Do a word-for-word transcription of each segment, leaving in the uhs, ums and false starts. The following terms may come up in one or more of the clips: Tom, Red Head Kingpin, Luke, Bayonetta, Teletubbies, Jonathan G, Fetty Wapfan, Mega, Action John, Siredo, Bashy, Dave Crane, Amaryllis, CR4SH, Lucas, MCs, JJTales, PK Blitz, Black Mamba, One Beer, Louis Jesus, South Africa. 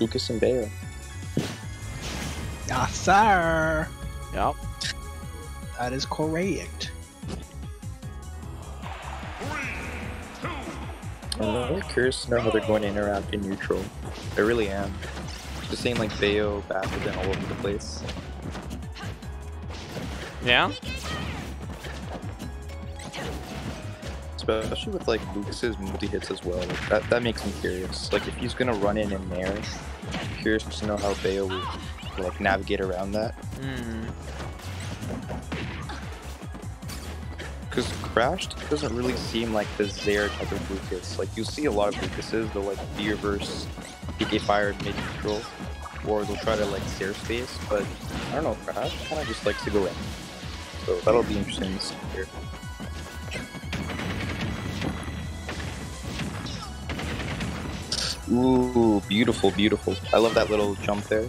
Lucas and Bayo. Yes, sir. Yep. That is correct. I'm really curious to know how they're going to interact in neutral. I really am. Just seeing like Bayo baffled and all over the place. Yeah? Especially with like Lucas's multi-hits as well. Like, that, that makes me curious. Like if he's gonna run in in there, I'm curious to know how Bayo will like navigate around that. Mm. Because Crash doesn't really seem like the Zare type of Lucas. Like, you'll see a lot of Lucases, they'll like B-reverse, P K fire, mid neutral, or they'll try to like Zare space, but I don't know, Crash kind of just likes to go in. So that'll be interesting to see here. Ooh, beautiful, beautiful. I love that little jump there.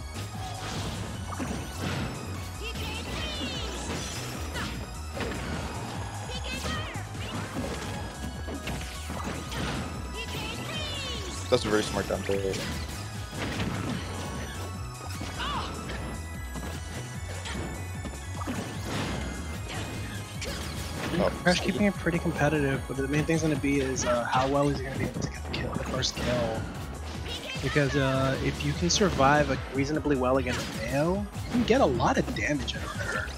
That's a very smart jump there. Oh, Crash keeping it pretty competitive, but the main thing's gonna be is uh, how well is he gonna be able to get the kill, the first kill. Because uh, if you can survive like, reasonably well against Mayo, you can get a lot of damage out of her.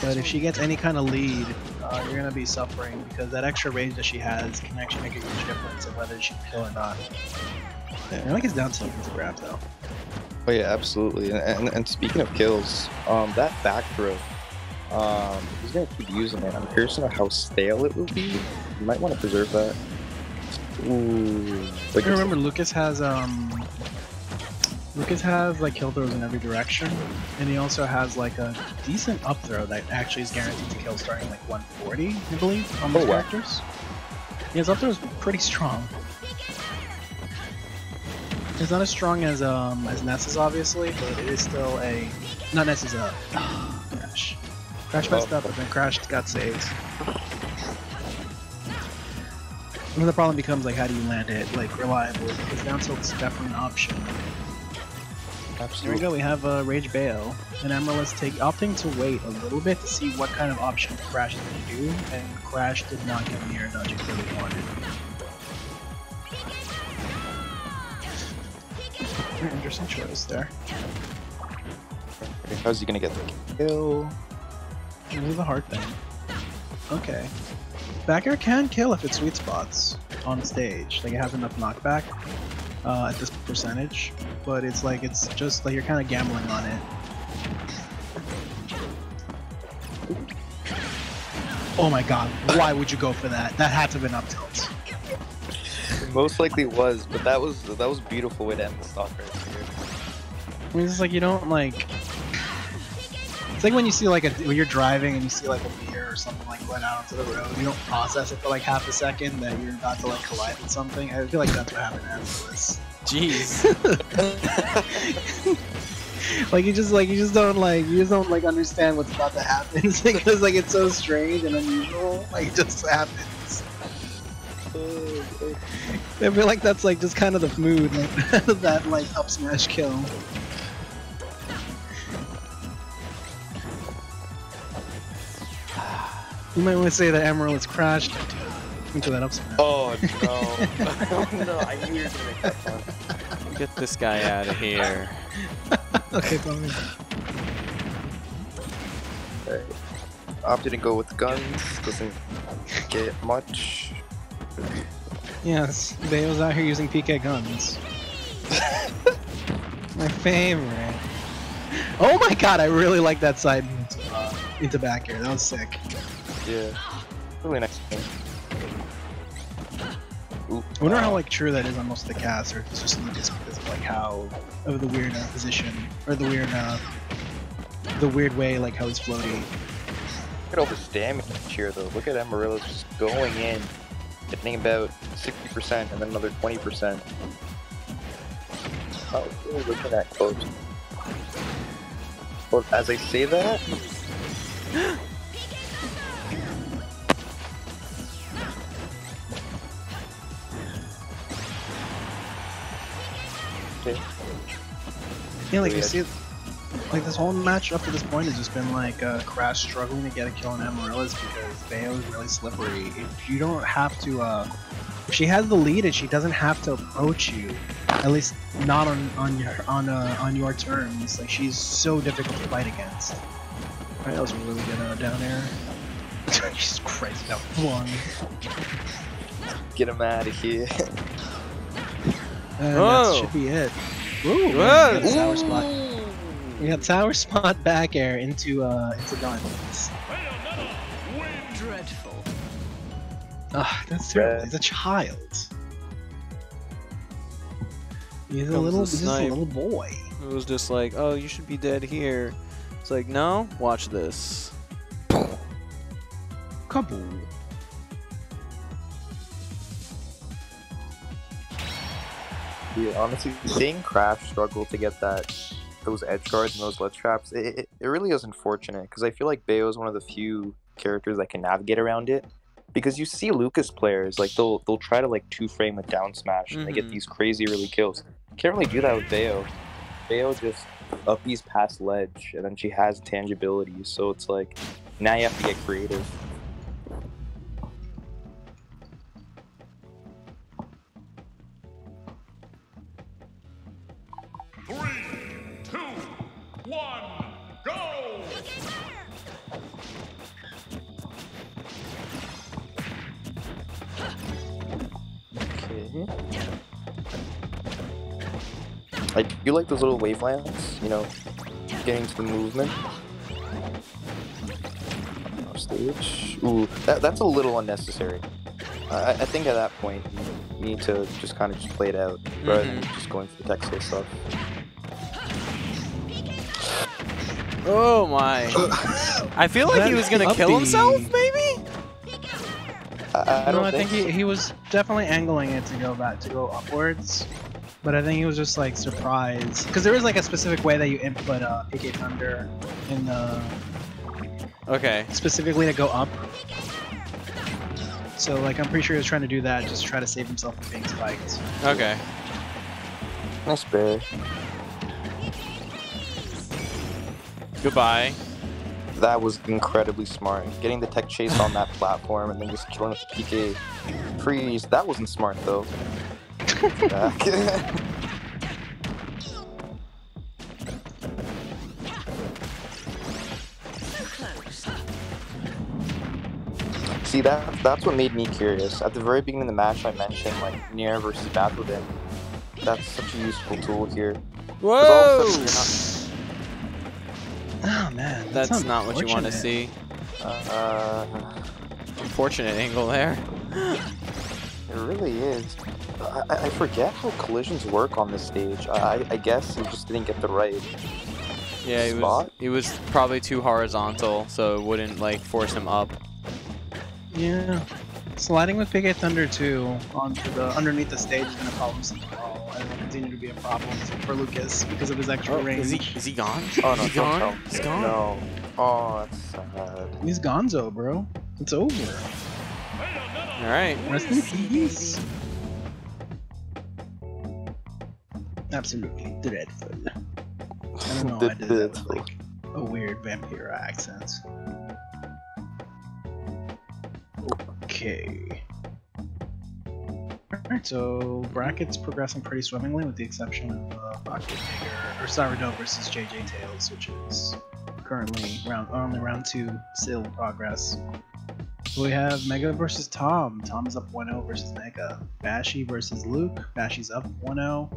But if she gets any kind of lead, uh, you're gonna be suffering because that extra range that she has can actually make a huge difference in whether she can kill or not. Yeah, I like it's down something to grab though. Oh yeah, absolutely. And, and, and speaking of kills, um, that back throw, um, he's gonna keep using it. I'm curious to know how stale it will be. You might want to preserve that. Ooh. Like I remember Lucas has um. Lucas has like kill throws in every direction, and he also has like a decent up throw that actually is guaranteed to kill starting like one forty, I believe, on most oh, wow. characters. Yeah, his up throw is pretty strong. It's not as strong as um as Ness's obviously, but it is still a not Ness's up. Crash. Crash messed up, but then Crash got saved. And the problem becomes like how do you land it like reliably? Because down tilt is definitely an option. Absolutely. Here we go, we have uh, Rage Bayo, and Amaryllis take opting to wait a little bit to see what kind of option Crash is going to do, and Crash did not get near a nudge that he wanted. Interesting choice there. Okay, how's he going to get the kill? It was a hard thing. Okay. Back air can kill if it's sweet spots on stage, like it has enough knockback. Uh, at this percentage, but it's like it's just like you're kind of gambling on it. Oh my god, why would you go for that? That had to have been up tilt. Most likely was, but that was that was a beautiful way to end the stock right here. I mean, it's just like you don't like. It's like when you see like a when you're driving and you see like a deer or something like going out onto the road, you don't process it for like half a second that you're about to like collide with something. I feel like that's what happened after this. Jeez. Like you just like you just don't like you just don't like understand what's about to happen because like it's so strange and unusual. Like it just happens. I feel like that's like just kind of the mood like, that like up smash kill. You might want to say that Amaryllis crashed into that up smash. Oh no. Oh no, I knew you were gonna make that fun. Get this guy out of here. Okay, fine. Alright. Opted to go with guns, doesn't get much. Yes, Bayo's out here using P K guns. My favorite. Oh my god, I really like that side into, uh, into back air, that was sick. Yeah, really nice thing. Ooh, I wonder wow. how like true that is on most of the cast, or if it's just Lucas because of like how of the weird uh, position or the weird uh, the weird way like how he's floating. Look at all this damage here though. Look at Amaryllis just going in, hitting about sixty percent and then another twenty percent. Oh, really look at that close. Well, as I say that. Yeah, yeah like, you see, like, this whole match up to this point has just been like uh, Crash struggling to get a kill on Amaryllis because Bayo is really slippery. If you don't have to, uh, if she has the lead and she doesn't have to approach you, at least not on on your on uh, on your terms. Like, she's so difficult to fight against. All right, that was a really good uh, down air. Jesus Christ, that one. Get him out of here. And that should be it. Ooh, we got tower spot. We got tower spot back air into uh into diamonds. Dreadful. Ah, that's terrible. He's a child. He's a little, just a little boy. It was just like, oh, you should be dead here. It's like, no, watch this. Kaboom. Dude, honestly, seeing Crash struggle to get that, those edge guards and those ledge traps, it, it, it really is unfortunate, because I feel like Bayo is one of the few characters that can navigate around it. Because you see Lucas players, like, they'll they'll try to, like, two-frame with down smash, and mm-hmm. they get these crazy early kills. Can't really do that with Bayo. Bayo just upbeats past ledge, and then she has tangibility, so it's like, now you have to get creative. I do like those little wavelengths, you know, getting to the movement. Off stage. Ooh, that, that's a little unnecessary. Uh, I, I think at that point, you need to just kind of just play it out, mm-hmm. rather than just going for the Texas stuff. Oh my. I feel like he was going to kill himself, maybe? I, I don't no, I think, think he, he was definitely angling it to go back, to go upwards. But I think he was just like surprised, because there is like a specific way that you input uh, P K Thunder in the. Okay. Specifically to go up. So like I'm pretty sure he was trying to do that, just try to save himself from being spiked. Okay. That's bad. Goodbye. That was incredibly smart. Getting the tech chase on that platform and then just killing it with the P K freeze. That wasn't smart though. See, that that's what made me curious. At the very beginning of the match, I mentioned like Nier versus Battleden. That's such a useful tool here. Whoa! Not... Oh man, that's, that's not what you want to see. Uh, unfortunate angle there. It really is. I, I forget how collisions work on this stage. I, I guess he just didn't get the right yeah, spot. Yeah, it was, it was probably too horizontal, so it wouldn't like force him up. Yeah, sliding with P K Thunder too onto the underneath the stage is gonna problem some brawl and will continue to be a problem for Lucas because of his extra oh, range. Is he is he gone? Oh no, he's gone. Tell. He's gone. No. Oh, that's sad. He's Gonzo, bro. It's over. All right. Rest in peace. Absolutely dreadful. I don't know why I did that with like a weird vampire accent. Okay. Alright, so bracket's progressing pretty swimmingly with the exception of uh, Pocket Digger or Siredo versus JJTales, which is currently round only round two still in progress. We have Mega versus Tom. Tom is up one oh versus Mega. Bashy versus Luke. Bashy's up one oh.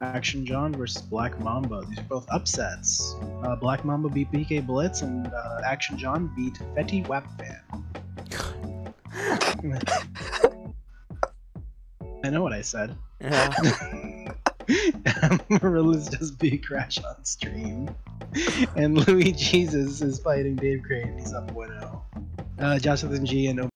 Action John versus Black Mamba. These are both upsets. Uh, Black Mamba beat P K Blitz, and uh, Action John beat Fetty Wapfan. I know what I said. Yeah. Amaryllis just beat Crash on stream. And Louis Jesus is fighting Dave Crane. He's up one oh. Uh, Jonathan G and